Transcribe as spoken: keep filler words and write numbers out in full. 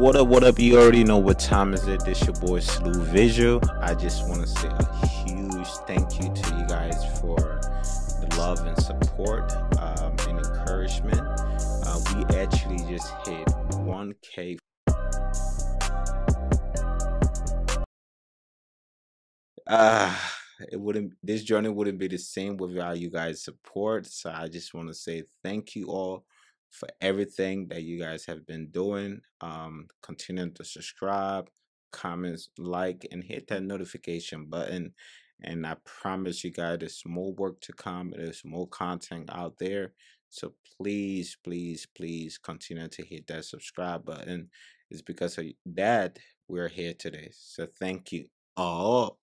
What up, what up? You already know what time is it. This your boy Slu Visual. I just want to say a huge thank you to you guys for the love and support um, and encouragement. Uh, we actually just hit one K. Uh, it wouldn't, this journey wouldn't be the same without you guys' support. So I just want to say thank you all for everything that you guys have been doing. Um continue to subscribe, comments, like, and hit that notification button, and I promise you guys there's more work to come. There's more content out there, so please please please continue to hit that subscribe button. It's because of that we're here today, so thank you all.